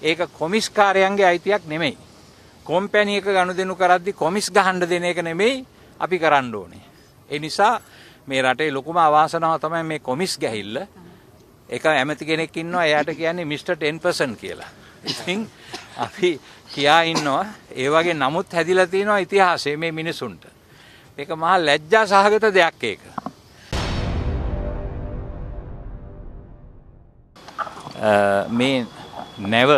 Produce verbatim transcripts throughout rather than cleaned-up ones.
ඒක කොමිස් කාර්යයන්ගේ අයිතියක් නෙමෙයි. කම්පැනි එක ගනුදෙනු කරද්දී කොමිස් ගහන්න දෙන එක නෙමෙයි අපි කරන්න ඕනේ. ඒ නිසා මේ රටේ ලොකුම අවාසනාව තමයි මේ කොමිස් ගැහිල්ල. ඒක ඇමති කෙනෙක් ඉන්නවා එයාට කියන්නේ මිස්ටර් ටෙන් පර්සන්ට් කියලා. ඉතින් අපි කියා ඉන්නවා ඒ වගේ නමුත් හැදිලා තියෙනවා ඉතිහාසයේ මේ මිනිසුන්ට. ඒක මහා ලැජ්ජා සහගත දෙයක් ඒක. මේ නැව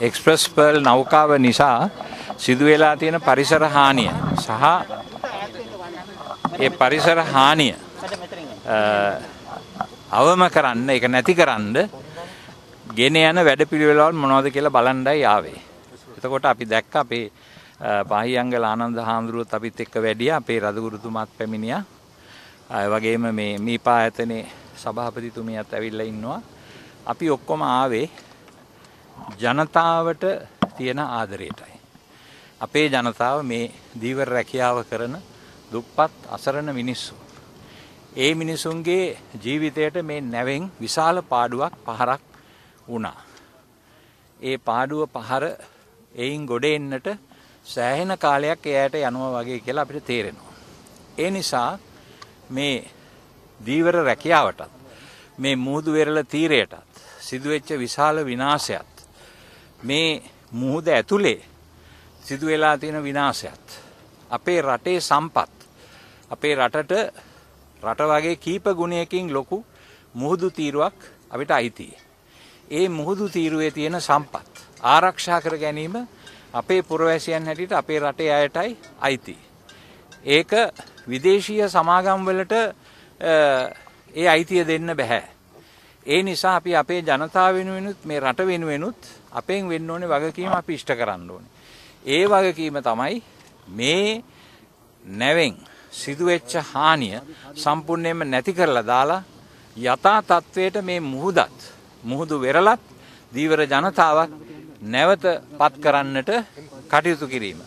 එක්ස්ප්‍රස් පර්ල් නෞකාව නිසා සිදු වෙලා තියෙන පරිසර හානිය සහ ඒ පරිසර හානිය අවම කරන්න ඒක නැතිකරන්න ගෙන යන වැඩපිළිවෙළවල් මොනවද කියලා බලන්නයි ආවේ. එතකොට අපි දැක්ක අපේ පාහියංගල ආනන්ද හාමුදුරුවොත් අපිත් එක්ක වැඩියා, අපේ රදගුරුතුමාත් පැමිණියා. ඒ වගේම මේ මීපා ආයතනයේ සභාපතිතුමියත් ඇවිල්ලා ඉන්නවා. අපි ඔක්කොම ආවේ ජනතාවට තියෙන ආදරයටයි. අපේ ජනතාව මේ දීවර රැකියාව කරන දුප්පත් අසරණ මිනිස්සු. ඒ මිනිසුන්ගේ ජීවිතයට මේ නැවෙන් විශාල පාඩුවක් පහරක් වුණා. ඒ පාඩුව පහර එයින් ගොඩ එන්නට සෑහෙන කාලයක් එයාට යනවා වගේ කියලා අපිට තේරෙනවා. ඒ නිසා මේ දීවර රැකියාවටත් මේ මුහුදු වෙරළ තීරයටත් සිදුවෙච්ච විශාල විනාශයත් මේ මුහුද ඇතුලේ සිදු වෙලා තියෙන විනාශයත් අපේ රටේ සම්පත් අපේ රටට රට වගේ කීප ගුණයකින් ලොකු මුහුදු තීරුවක් අපිට අයිතියි. ඒ මුහුදු තීරුවේ තියෙන සම්පත් ආරක්ෂා කර ගැනීම අපේ පුරවැසියන් හැටියට අපේ රටේ අයටයි අයිතියි. ඒක විදේශීය සමාගම් වලට ඒ අයිතිය දෙන්න බෑ. ඒ නිසා අපි අපේ ජනතාව වෙනුවෙනුත් මේ රට වෙනුවෙනුත් අපෙන් වෙන්න ඕනේ වගකීම අපි ඉෂ්ට කරන්න ඕනේ. ඒ වගකීම තමයි මේ නැවෙන් සිදුවෙච්ච හානිය සම්පූර්ණයෙන්ම නැති කරලා දාලා යථා තත්වයට මේ මුහුදත් මුහුදු වෙරළත් දීවර ජනතාවක් නැවතපත් කරන්නට කටයුතු කිරීම.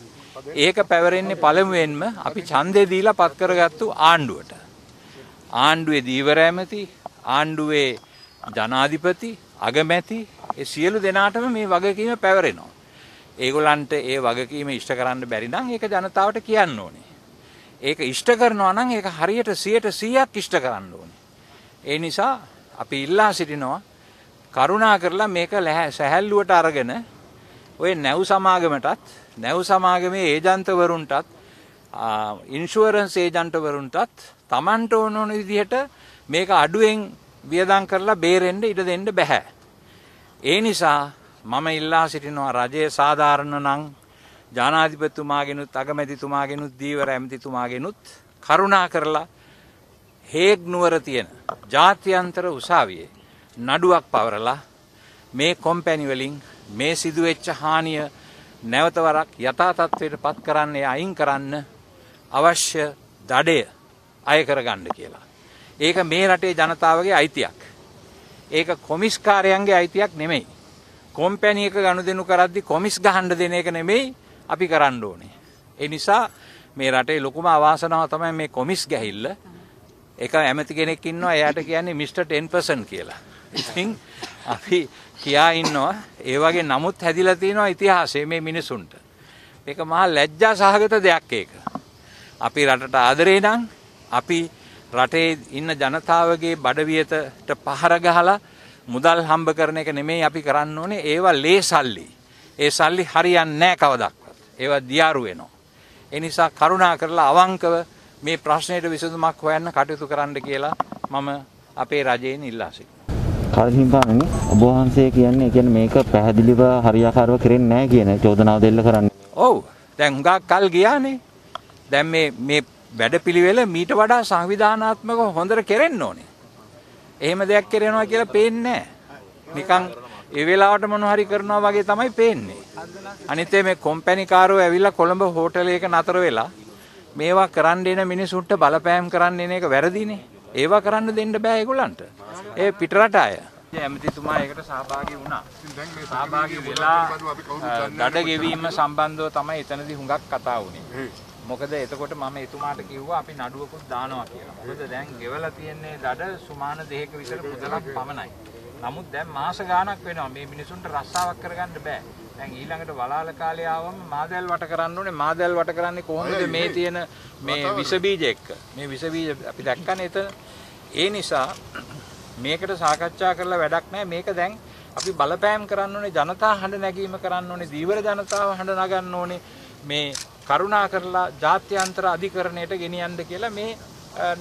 ඒක පැවරෙන්නේ පළමුවෙන්ම අපි ඡන්දේ දීලා පත් කරගත්තු ආණ්ඩුවට. ආණ්ඩුවේ දීවර ඇමති, ආණ්ඩුවේ ජනාධිපති, අගමැති ඒ සියලු දෙනාටම මේ වගකීම පැවරෙනවා. ඒගොල්ලන්ට ඒ වගකීම ඉෂ්ට කරන්න බැරි නම් ඒක ජනතාවට කියන්න ඕනේ. ඒක ඉෂ්ට කරනවා නම් ඒක හරියට සියයට සියයක් ඉෂ්ට කරන්න ඕනේ. ඒ නිසා අපි ඉල්ලා සිටිනවා කරුණා කරලා මේක සැහැල්ලුවට අරගෙන ඔය නැව් සමාගමටත් නැව් සමාගමේ ඒජන්තවරුන්ටත් ඉන්ෂුරන්ස් ඒජන්තවරුන්ටත් Tamanට ඕන ඕන විදිහට මේක අඩුවෙන් වියදම් කරලා බේරෙන්න ඉඩ දෙන්න බෑ. ඒ නිසා මම ඉල්ලා සිටිනවා රජයේ සාධාරණ නම් ජනාධිපතිතුමාගෙනුත් අගමැතිතුමාගෙනුත් දීවර ඇමතිතුමාගෙනුත් කරුණා කරලා හේග් නුවර තියෙන ජාත්‍යන්තර උසාවියේ නඩුවක් පවරලා මේ කම්පැනි වලින් මේ සිදුවෙච්ච හානිය නැවත වරක් යථා තත්ත්වයටපත් කරන්න අයින් කරන්න අවශ්‍ය දඩය අය කරගන්න කියලා. ඒක මේ රටේ ජනතාවගේ අයිතියක්. ඒක කොමිස් කාර්යයන්ගේ අයිතියක් නෙමෙයි. කම්පැනි එක ගනුදෙනු කරද්දී කොමිස් ගහන්න දෙන එක නෙමෙයි අපි කරන්න ඕනේ. ඒ නිසා මේ රටේ ලොකුම අවාසනාව තමයි මේ කොමිස් ගැහිල්ල. ඒක ඇමති කෙනෙක් ඉන්නවා එයාට කියන්නේ මිස්ටර් ටෙන් පර්සන්ට් කියලා. ඉතින් අපි කියා ඉන්නවා ඒ වගේ නමුත් හැදිලා තියෙනවා ඉතිහාසයේ මේ මිනිසුන්ට. ඒක මහා ලැජ්ජා සහගත දෙයක් ඒක. අපි රටට ආදරේ නම් අපි රටේ ඉන්න ජනතාවගේ බඩවියතට පහර ගහලා මුදල් හම්බ කරන එක නෙමෙයි අපි කරන්න ඕනේ. ඒවා ලේ සල්ලි. ඒ සල්ලි හරියන්නේ නැහැ කවදා. ඒවා දියාරු වෙනවා. ඒ නිසා කරුණා කරලා අවංකව මේ ප්‍රශ්නෙට විසඳුමක් හොයන්න කටයුතු කරන්න කියලා මම අපේ රජයෙන් ඉල්ලා සිටිනවා. කල්හිම්පාණනි, ඔබ වහන්සේ කියන්නේ කියන්නේ මේක පැහැදිලිව හරියාකාරව කරන්නේ නැහැ කියන චෝදනාව දෙල්ල කරන්නේ. ඔව්. දැන් හුඟක් කල් ගියානේ. දැන් මේ මේ වැඩපිළිවෙල මීට වඩා සංවිධානාත්මකව හොඳට කෙරෙන්න ඕනේ. එහෙම දෙයක් කරනවා කියලා පේන්නේ නැහැ. නිකන් ඒ වෙලාවට මොන හරි කරනවා වගේ තමයි පේන්නේ. අනිත් මේ කම්පැනි කාරෝ ඇවිල්ලා කොළඹ හෝටලයක නතර වෙලා මේවා කරන්න එන මිනිසුන්ට බලපෑම් කරන්න එන එක වැරදිනේ. ඒවා කරන්න දෙන්න බෑ ඒගොල්ලන්ට. ඒ පිටරට අය. ඇමතිතුමා ඒකට සහභාගී වුණා. දැන් මේ සහභාගී වෙලා දඩ ගෙවීම සම්බන්ධව තමයි එතනදී හුඟක් කතා වුණේ. මොකද එතකොට මම එතුමාට කිව්වා අපි නඩුවකුත් දානවා කියලා. මොකද දැන් ගෙවලා තියෙන්නේ දඩ සුමාන දෙකක විතර මුදලක් පමණයි. නමුත් දැන් මාස ගාණක් වෙනවා මේ මිනිසුන්ට රස්සාවක් කරගන්න බෑ. දැන් ඊළඟට වලාල කාලේ ආවම මාදල් වට කරන්න ඕනේ. මාදල් වට කරන්නේ කොහොමද මේ තියෙන මේ විස බීජ එක්ක? මේ විස බීජ අපි දැක්කනේ එතන. ඒ නිසා මේකට සාකච්ඡා කරලා වැඩක් නැහැ. මේක දැන් අපි බලපෑම් කරන්න ඕනේ, ජනතා හඬ නැගීම කරන්න ඕනේ, දීවර ජනතාව හඬ නගන්න ඕනේ. මේ කරුණා කරලා ජාත්‍යන්තර අධිකරණයට ගෙනියන්න කියලා මේ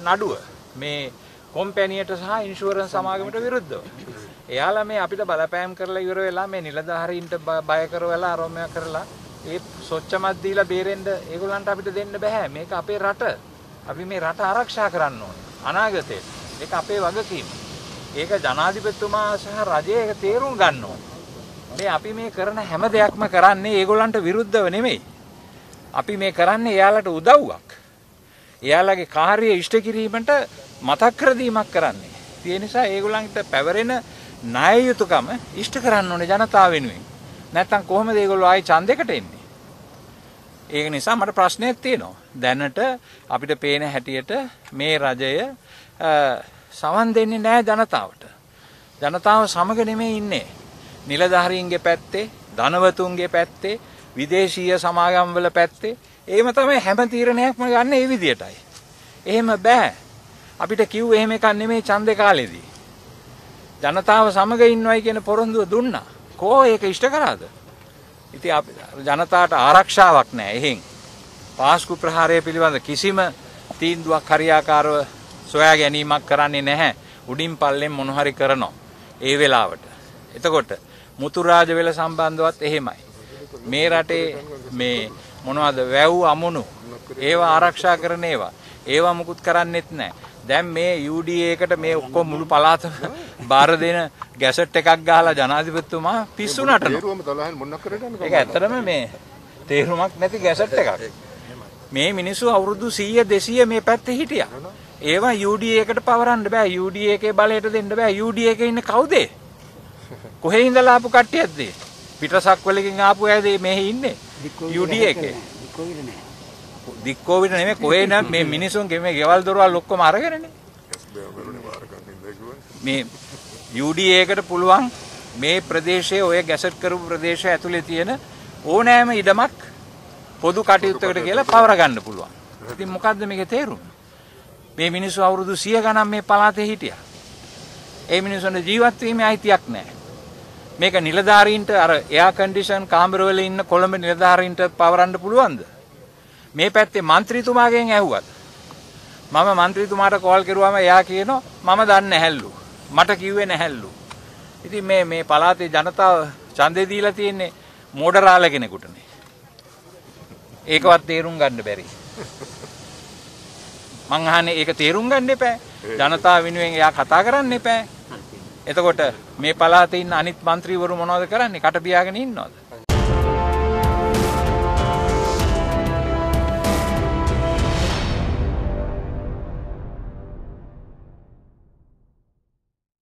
නඩුව මේ කොම්පැනියට සහ ඉන්ෂුරන්ස් සමාගමට විරුද්ධව. එයාලා මේ අපිට බලපෑම් කරලා ඉවර වෙලා මේ නිලධාරීන්ට බය කරවලා ආරෝමණය කරලා ඒ සොච්චමත් දීලා බේරෙන්න ඒගොල්ලන්ට අපිට දෙන්න බෑ. මේක අපේ රට. අපි මේ රට ආරක්ෂා කරන්න ඕනේ අනාගතේ. ඒක අපේ වගකීම. ඒක ජනාධිපතිතුමා සහ රජය ඒක තේරුම් ගන්න ඕනේ. මේ අපි මේ කරන හැම දෙයක්ම කරන්නේ ඒගොල්ලන්ට විරුද්ධව නෙමෙයි. අපි මේ කරන්නේ එයාලට උදව්වක්. එයාලගේ කාර්ය ඉෂ්ට කිරීමට මතක් කර දීමක් කරන්නේ. ඒ නිසා ඒගොල්ලන්ට පැවරෙන ණය යුතුකම ඉෂ්ට කරන්න ඕනේ ජනතාව වෙනුවෙන්. නැත්තම් කොහොමද ඒගොල්ලෝ ආයේ ඡන්දයකට එන්නේ? ඒක නිසා මට ප්‍රශ්නයක් තියෙනවා. දැනට අපිට පේන හැටියට මේ රජය සවන් දෙන්නේ නැහැ ජනතාවට. ජනතාව සමග නෙමෙයි ඉන්නේ. නිලධාරීන්ගේ පැත්තේ, ධනවතුන්ගේ පැත්තේ, විදේශීය සමාගම්වල පැත්තේ එහෙම තමයි හැම තීරණයක්ම ගන්න ඒ විදියටයි. එහෙම බෑ. අපිට කිව්ව එහෙම එකක් නෙමෙයි ඡන්දේ කාලේදී. ජනතාව සමග ඉන්නවයි කියන පොරොන්දුව දුන්නා. කෝ ඒක ඉෂ්ට කරාද? ඉතින් අපි ජනතාවට ආරක්ෂාවක් නැහැ එහෙන්. පාස්කු ප්‍රහාරය පිළිබඳ කිසිම තීන්දුවක් හරියාකාරව සොයා ගැනීමක් කරන්නේ නැහැ. උඩින් පල්ලෙන් මොන හරි කරනවා ඒ වෙලාවට. එතකොට මුතුරාජ වෙල සම්බන්ධවත් එහෙමයි. මේ රටේ මේ මොනවාද වැව් අමුණු ඒවා ආරක්ෂා කරන ඒවා ඒවා මුකුත් කරන්නෙත් නැහැ. දැන් මේ U D A එකට මේ ඔක්කොම මුළු පළාතම බාර දෙන ගැසට් එකක් ගහලා ජනාධිපතිතුමා පිස්සු නටනවා. ඒක ඇත්තටම මේ තේරුමක් නැති ගැසට් එකක්. මේ මිනිස්සු අවුරුදු සීය දෙසීය මේ පැත්තේ හිටියා. ඒවා U D A එකට පවරන්න බෑ. U D A එකේ බලයට දෙන්න බෑ. U D A එකේ ඉන්න කවුද? කොහේ ඉඳලා ආපු කට්ටියක්ද? පිටසක් වලකින් ආපු අයද මෙහි ඉන්නේ? U D A එකේ දික්කෝවිද නැහැ. දික්කෝවිද නෙමෙයි කොහේ නම් මේ මිනිසුන්ගේ මේ ගෙවල් දොරවල් ඔක්කොම අරගෙනනේ. මේ U D A එකට පුළුවන් මේ ප්‍රදේශයේ ඔය ගැසට් කරපු ප්‍රදේශය ඇතුලේ තියෙන ඕනෑම ඉඩමක් පොදු කටයුත්තකට කියලා පවර ගන්න පුළුවන්. ඉතින් මොකද්ද මේකේ තේරුම? මේ මිනිස්සු අවුරුදු සීය ගණන් මේ පළාතේ හිටියා. ඒ මිනිස්සුන්ට ජීවත් වීමේ අයිතියක් නැහැ. මේක නිලධාරීන්ට අර එයා කන්ඩිෂන් කාමරවල ඉන්න කොළඹ නිලධාරීන්ට පවරන්න පුළුවන්ද? මේ පැත්තේ മന്ത്രിතුමාගෙන් ඇහුවත් මම മന്ത്രിතුමාට කෝල් කරුවාම එයා කියනවා මම දන්නේ නැහැලු, මට කිව්වේ නැහැලු. ඉතින් මේ මේ පළාතේ ජනතාව ඡන්දේ දීලා තියෙන්නේ මෝඩරාල කෙනෙකුටනේ. ඒකවත් තේරුම් ගන්න බැරි. මං අහන්නේ ඒක තේරුම් ගන්න එපා. ජනතාව වෙනුවෙන් එයා කතා කරන්න එපා. එතකොට මේ පළාතේ ඉන්න අනිත් മന്ത്രിවරු මොනවද කරන්නේ? කට පියාගෙන ඉන්නවද?